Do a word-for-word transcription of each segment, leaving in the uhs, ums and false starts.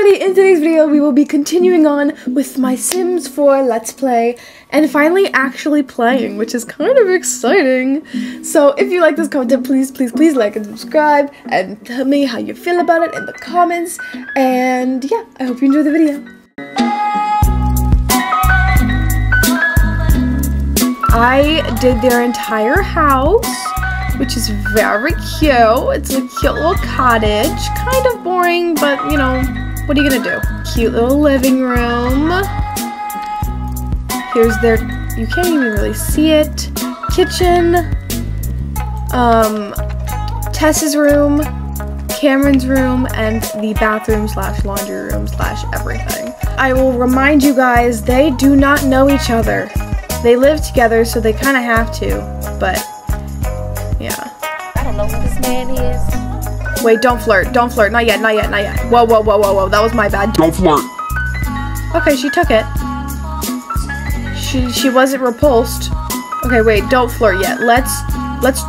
everybody, in today's video we will be continuing on with my Sims four Let's Play and finally actually playing, which is kind of exciting. So if you like this content, please, please, please like and subscribe and tell me how you feel about it in the comments. And yeah, I hope you enjoy the video. I did their entire house, which is very cute. It's a cute little cottage. Kind of boring, but you know, what are you gonna do? Cute little living room. Here's their, you can't even really see it, kitchen, um, Tess's room, Cameron's room, and the bathroom slash laundry room slash everything. I will remind you guys, they do not know each other. They live together, so they kind of have to, but yeah. I don't know who this man is. Wait, don't flirt. Don't flirt. Not yet, not yet, not yet. Whoa, whoa, whoa, whoa, whoa. That was my bad. Don't flirt. Okay, she took it. She she wasn't repulsed. Okay, wait, don't flirt yet. Let's let's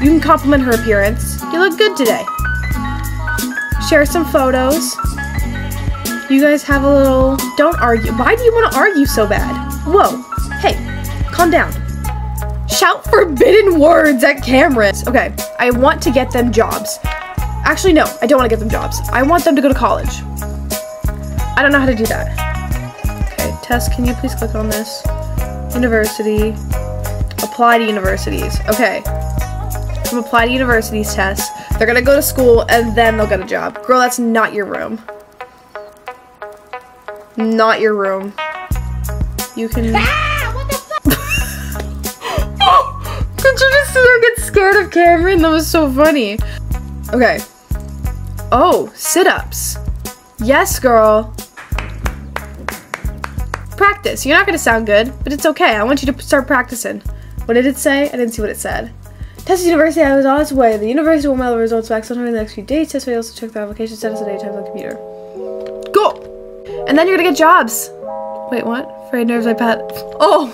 you can compliment her appearance. You look good today. Share some photos. You guys have a little, don't argue. Why do you want to argue so bad? Whoa. Hey, calm down. Shout forbidden words at Cameron. Okay, I want to get them jobs. Actually, no, I don't want to get them jobs. I want them to go to college. I don't know how to do that. Okay, Tess, can you please click on this? University. Apply to universities. Okay. I'm apply to universities, Tess. They're going to go to school, and then they'll get a job. Girl, that's not your room. Not your room. You can... Did you just see her get scared of Cameron? That was so funny. Okay. Oh, sit-ups. Yes, girl. Practice. You're not going to sound good, but it's okay. I want you to start practicing. What did it say? I didn't see what it said. Test university. I was on its way. The university will mail the results back sometime in the next few days. Test may also check the application status at any time on the computer. Go! And then you're going to get jobs. Wait, what? Afraid nerves I pat. Oh.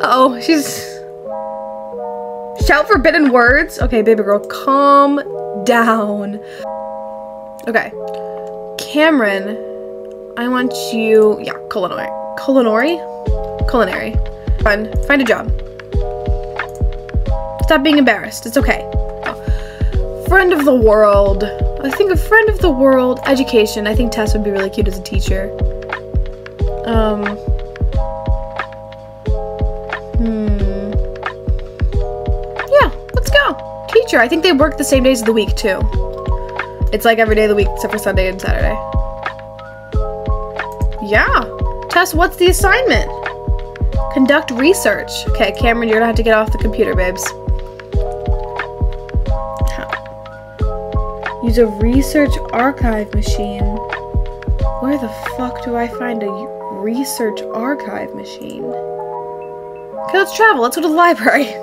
Uh-oh. She's... Shout forbidden words. Okay, baby girl, calm down. Okay. Cameron, I want you, yeah, culinary. Culinary? Culinary. Run, find a job. Stop being embarrassed, it's okay. Oh. Friend of the world. I think a friend of the world, education. I think Tess would be really cute as a teacher. Um. Hmm. Teacher. I think they work the same days of the week too. It's like every day of the week except for Sunday and Saturday. Yeah. Tess, what's the assignment? Conduct research. Okay, Cameron, you're gonna have to get off the computer, babes. Huh. Use a research archive machine. Where the fuck do I find a research archive machine? Okay, let's travel. Let's go to the library.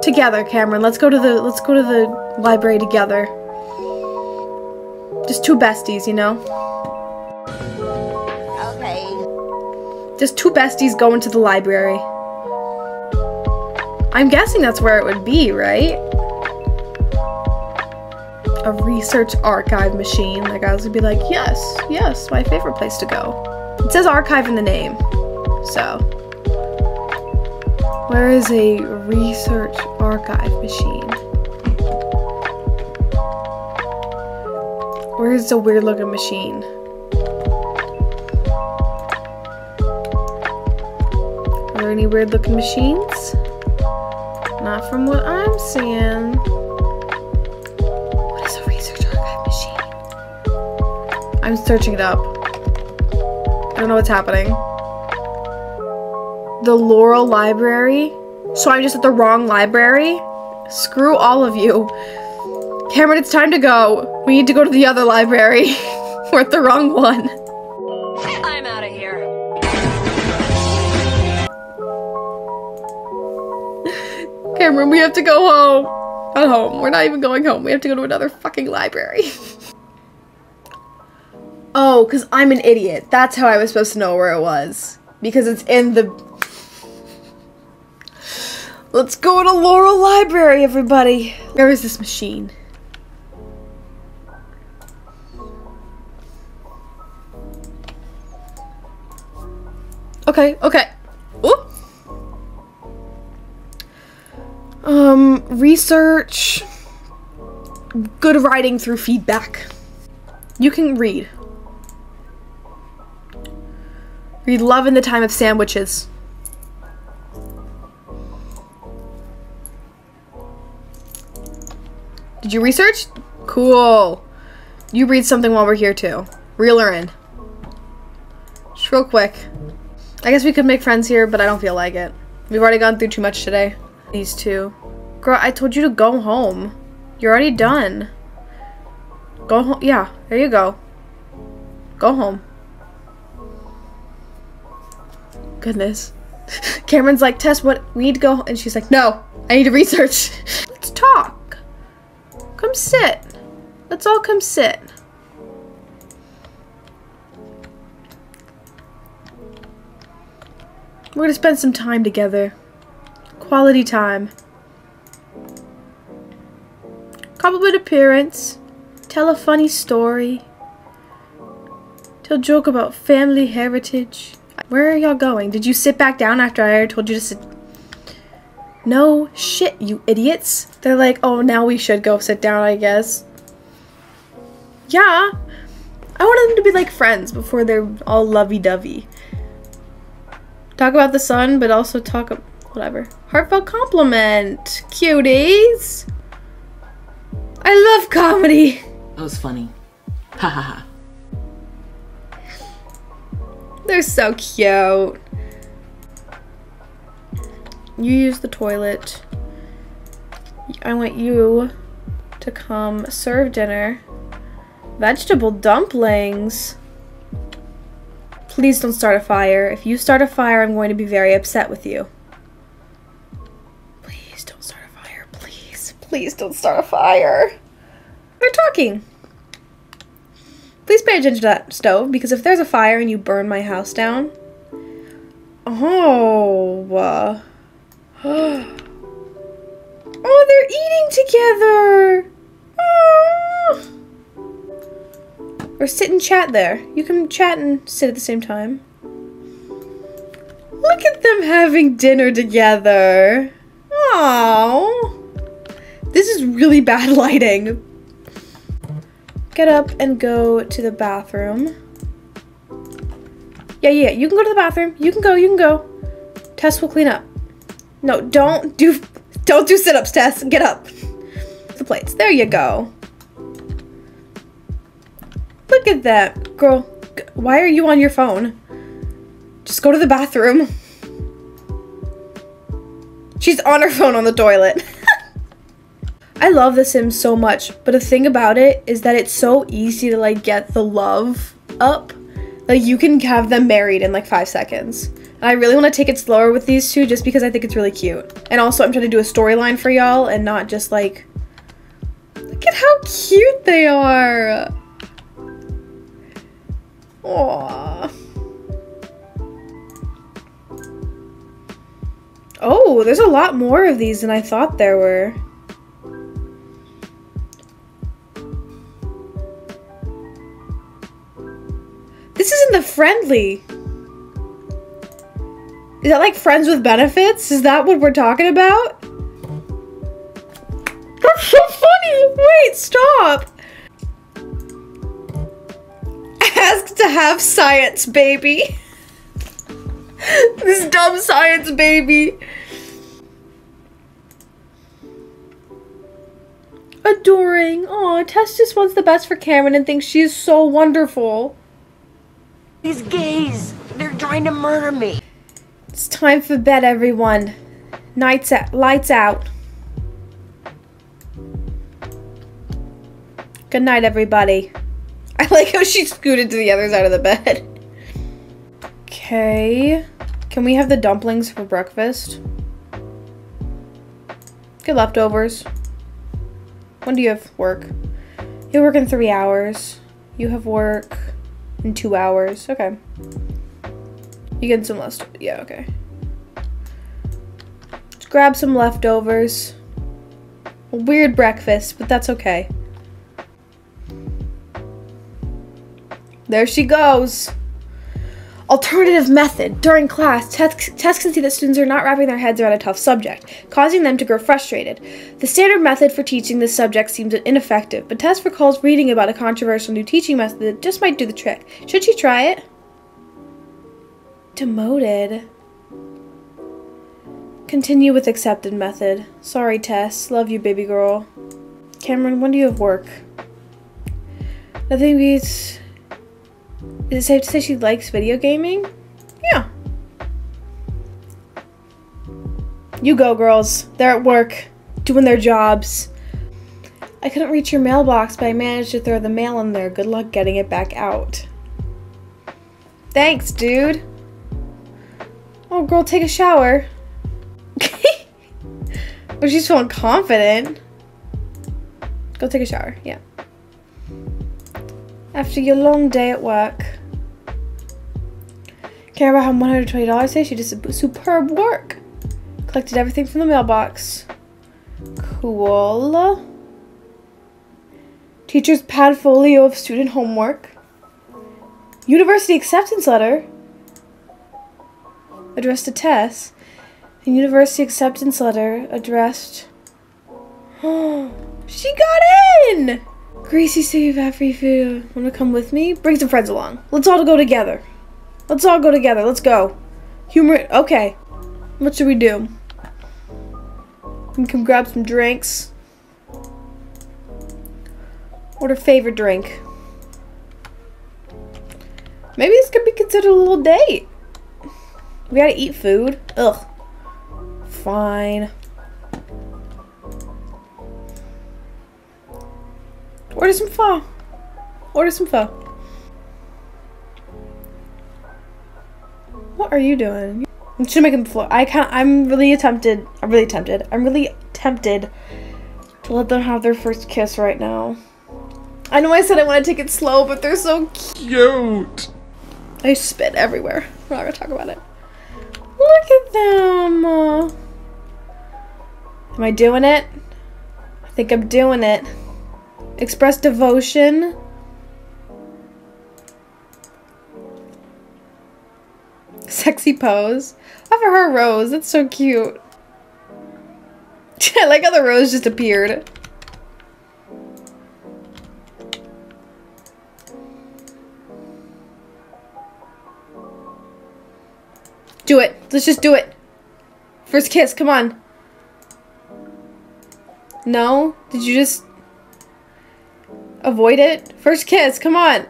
Together, Cameron. Let's go to the let's go to the library together. Just two besties, you know. Okay. Just two besties going to the library. I'm guessing that's where it would be, right? A research archive machine. Like I was gonna be like, yes, yes, my favorite place to go. It says archive in the name, so. Where is a research archive machine? Where is the weird looking machine? Are there any weird looking machines? Not from what I'm seeing. What is a research archive machine? I'm searching it up. I don't know what's happening. The Laurel Library? So I'm just at the wrong library? Screw all of you. Cameron, it's time to go. We need to go to the other library. We're at the wrong one. I'm out of here. Cameron, we have to go home. Not home. We're not even going home. We have to go to another fucking library. Oh, because I'm an idiot. That's how I was supposed to know where it was. Because it's in the... Let's go to Laurel Library, everybody. Where is this machine? Okay, okay. Ooh. Um, research. Good writing through feedback. You can read. Read Love in the Time of Sandwiches. Did you research? Cool. You read something while we're here too. Reel her in. Just real quick. I guess we could make friends here, but I don't feel like it. We've already gone through too much today. These two. Girl, I told you to go home. You're already done. Go home. Yeah, there you go. Go home. Goodness. Cameron's like, Tess, what? We need to go. And she's like, no, I need to research. Let's talk. Come sit. Let's all come sit. We're gonna spend some time together. Quality time. Compliment appearance. Tell a funny story. Tell joke about family heritage. Where are y'all going? Did you sit back down after I told you to sit? No shit, you idiots. They're like, oh, now we should go sit down, I guess. Yeah. I wanted them to be like friends before they're all lovey-dovey. Talk about the sun, but also talk about whatever. Heartfelt compliment, cuties. I love comedy. That was funny. Ha ha ha. They're so cute. You use the toilet. I want you to come serve dinner. Vegetable dumplings. Please don't start a fire. If you start a fire, I'm going to be very upset with you. Please don't start a fire. Please, please don't start a fire. We're talking. Please pay attention to that stove, because if there's a fire and you burn my house down... Oh. Uh, oh, they're eating together. Oh. Or sit and chat there. You can chat and sit at the same time. Look at them having dinner together. Oh, this is really bad lighting. Get up and go to the bathroom. Yeah, yeah, you can go to the bathroom. You can go, you can go. Tess will clean up. No, don't do, don't do sit-ups, Tess. Get up. The plates, there you go. Look at that. Girl, why are you on your phone? Just go to the bathroom. She's on her phone on the toilet. I love The Sims so much, but the thing about it is that it's so easy to like get the love up. Like you can have them married in like five seconds. And I really want to take it slower with these two just because I think it's really cute. And also I'm trying to do a storyline for y'all and not just like, look at how cute they are. Aww. Oh, there's a lot more of these than I thought there were. This isn't the friendly. Is that like friends with benefits? Is that what we're talking about? That's so funny. Wait, stop. Ask to have science baby. This dumb science baby. Adoring. Aw, Tess just wants the best for Cameron and thinks she is so wonderful. These gays, they're trying to murder me. It's time for bed, everyone. Nights out, lights out. Good night, everybody. I like how she scooted to the other side of the bed. Okay. Can we have the dumplings for breakfast? Good leftovers. When do you have work? You work in three hours. You have work in two hours. Okay. You get some leftovers. Yeah, okay. Let's grab some leftovers. A weird breakfast, but that's okay. There she goes. Alternative method. During class, tests can see that students are not wrapping their heads around a tough subject, causing them to grow frustrated. The standard method for teaching this subject seems ineffective, but Tess recalls reading about a controversial new teaching method that just might do the trick. Should she try it? Demoted. Continue with accepted method. Sorry, Tess. Love you, baby girl. Cameron, when do you have work? Nothing beats... Is it safe to say she likes video gaming? Yeah. You go, girls. They're at work, doing their jobs. I couldn't reach your mailbox, but I managed to throw the mail in there. Good luck getting it back out. Thanks, dude. Oh, girl, take a shower. Well, she's feeling confident. Go take a shower, yeah. After your long day at work. Care about how one hundred twenty dollars say she did superb work. Collected everything from the mailbox. Cool. Teacher's pad folio of student homework. University acceptance letter. Addressed to Tess. And university acceptance letter addressed. Oh, she got in! Gracie, save every food. Wanna come with me? Bring some friends along. Let's all go together. Let's all go together. Let's go. Humor. Okay. What should we do? We can grab some drinks. Order favorite drink. Maybe this could be considered a little date. We gotta eat food. Ugh. Fine. Order some pho. Order some pho. What are you doing? I'm just making the floor. I can't. I'm really tempted. I'm really tempted. I'm really tempted to let them have their first kiss right now. I know I said I want to take it slow, but they're so cute. I spit everywhere. We're not gonna talk about it. Look at them. Am I doing it? I think I'm doing it. Express devotion. Sexy pose. Offer her a rose. That's so cute. I like how the rose just appeared. Do it. Let's just do it. First kiss. Come on. No? Did you just... avoid it? First kiss, come on!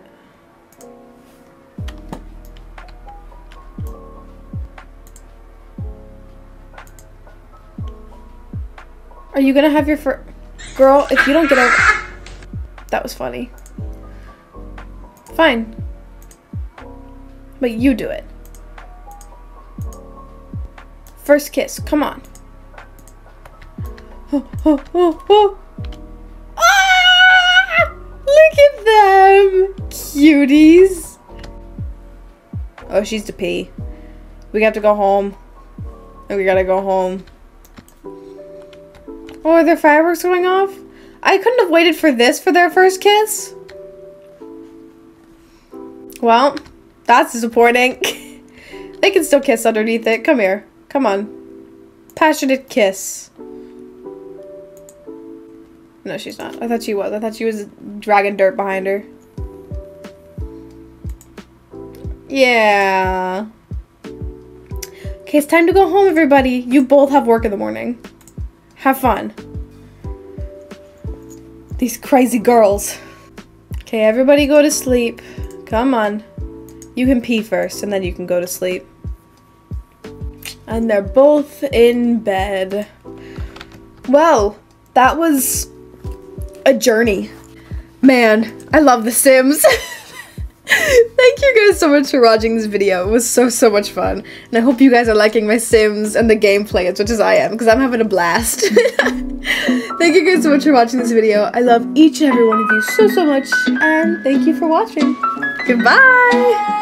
Are you gonna have your fir- Girl, if you don't get over- That was funny. Fine. But you do it. First kiss, come on. Oh, oh, oh, oh. Look at them! Cuties! Oh, she's to pee. We have to go home. We gotta go home. Oh, are there fireworks going off? I couldn't have waited for this for their first kiss. Well, that's disappointing. They can still kiss underneath it. Come here. Come on. Passionate kiss. No, she's not. I thought she was. I thought she was dragging dirt behind her. Yeah. Okay, it's time to go home, everybody. You both have work in the morning. Have fun. These crazy girls. Okay, everybody go to sleep. Come on. You can pee first, and then you can go to sleep. And they're both in bed. Well, that was... a journey. Man, I love The Sims. Thank you guys so much for watching this video. It was so so much fun, and I hope you guys are liking my Sims and the gameplay as much as I am, because I'm having a blast. Thank you guys so much for watching this video. I love each and every one of you so so much, and thank you for watching. Goodbye.